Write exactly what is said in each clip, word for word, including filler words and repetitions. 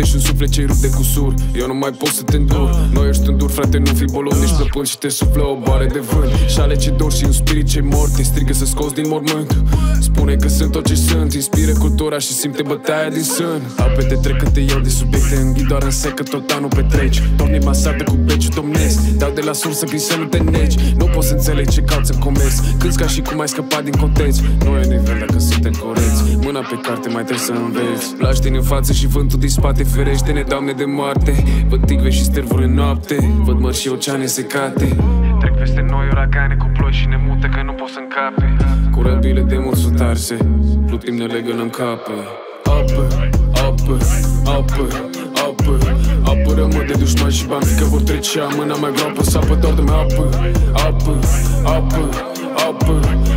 noapte și un suflet ce-i rup de cusur. Eu nu mai pot să te îndur. Noi ești îndur, frate, nu fi bolov, nici plăpând. Și te suflă o bare de vânt. Și ale ce dor și un spirit ce-i mort te strigă să scoți din mormânt. Spune că sunt tot ce sunt, inspiră cultura și simte bătaia din sân. Ape te trec când te iau de subiecte, înghid doar în sec că tot anul petreci. Doamne masată cu beciul domnesc, dau de la sursă prin să nu te neci. Nu poți să înțelegi ce cauți în comerț, cânti ca și cum ai scăpat din context. Noi e nivel dacă suntem coreți, mâna pe carte mai trebuie să înveți. Plași din în față și vântul din spate, ferește-ne, Doamne, de moarte. Văd tigve și stervuri în noapte, văd mări și oceane secate. Trec peste noi uragane cu ploi și ne mută că nu poți să încape. Cu răbile de mult sunt arse, plutim ne legăm în capă. Apă, apă, apă, apă, apără-mă de dușmani și bani, că vor trecea mâna mai groapă, sapă, dă-mi apă. Apă, apă, apă,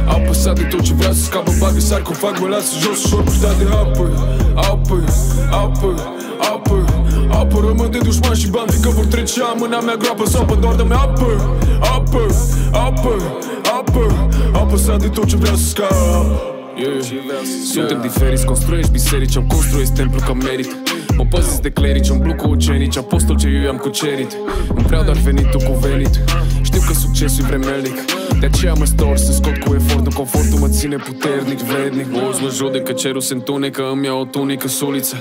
apă, s-a de tot ce vrea să scapă, bagă sarcofagul, lasă jos ușor purtat de apă. Apă, apă, apă, apără-mă de dușmani și bani, că vor trecea mâna mea groapă, sapă, dă-mi apă. Apă, apă, apă, apă, s-a de tot ce vrea să scapă. Yeah. Suntem diferiți, construiești biserici, am construit templu ca merit. Mă păzesc de clerici, umblu cu ucenici, apostol ce eu i-am cucerit. Îmi vreau doar venitul cu venit, știu că succesul e vremelnic. De aceea mă stor să scot cu efort, nu confortul mă ține puternic, vrednic. Mulți mă judecă, cerul se întunecă, îmi iau o tunică suliță.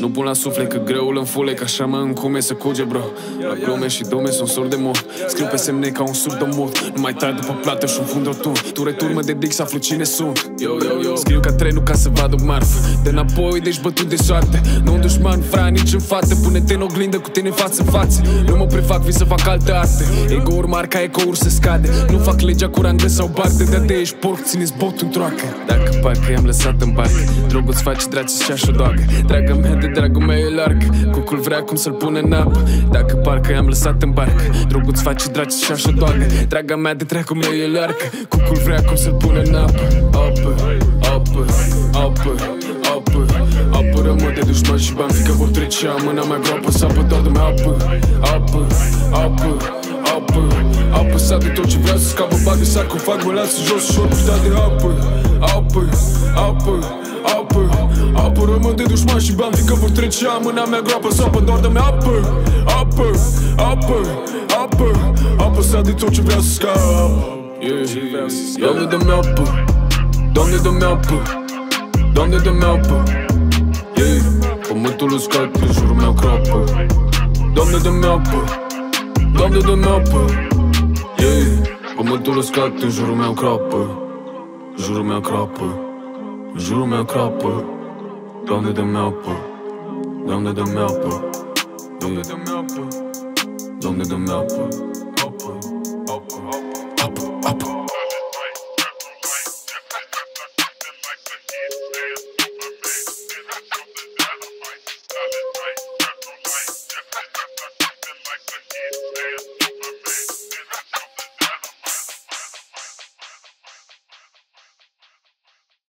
Nu pun la suflet că greul înfulec, așa mă încume să cuge, bro. La glume și dome sunt sur de mort, scriu pe semne ca un surdomort. Nu mai trai după plată și un fund rotun, tu retur mă dedic să aflu cine sunt. Scriu ca trenul ca să vadă marfă, de înapoi deci bătut de soarte. Nu un dușman, fra, nici în față, pune-te în oglindă cu tine față în față. Nu mă prefac, vin să fac alte arte, ego-uri mari ca eco-uri se scade. Nu fac legea cu randă sau barte, de de ești porc, ține-ți botul în troacă. Dacă parcă i-am lăsat în barcă, drogul-ți face draci și așa o doagă. Dragă mea, de dragul meu e larg, cucul vrea cum să-l pune în apă. Dacă parcă i-am lăsat în barcă, drogul-ți face draci și așa o doagă. Draga mea, de dragul meu e larg, cucul vrea cum să-l pune în apă. Apă, apă, apă, apă, apără-mă de dușmani și bani, că vor trecea mâna mea groapă, sapă, dă-mi apă. Apă, apă, apă, apă, s-a de tot ce vrea să scapă, bagă sarcofagul, lasă jos ușor purtat de apă. Apă, apă, apă, apără-mă de dușmani și bani, că vor trecea mâna mea groapă, sapă, dă-mi apă. Apă, apă, apă, apă, s-a de tot ce vrea să scapă. Doamne, dă-mi apă. Doamne, dă-mi apă, Doamne, dă-mi apă, yeah. Pământul uscat prin jurul meu crapă. Doamne, dă-mi apă, Doamne, dă-mi apă, yeah. Pământul uscat prin jurul meu crapă. Jurul meu crapă, jurul meu crapă. Doamne, dă-mi apă, Doamne, dă-mi apă, Doamne, dă-mi apă, Doamne, dă-mi apă.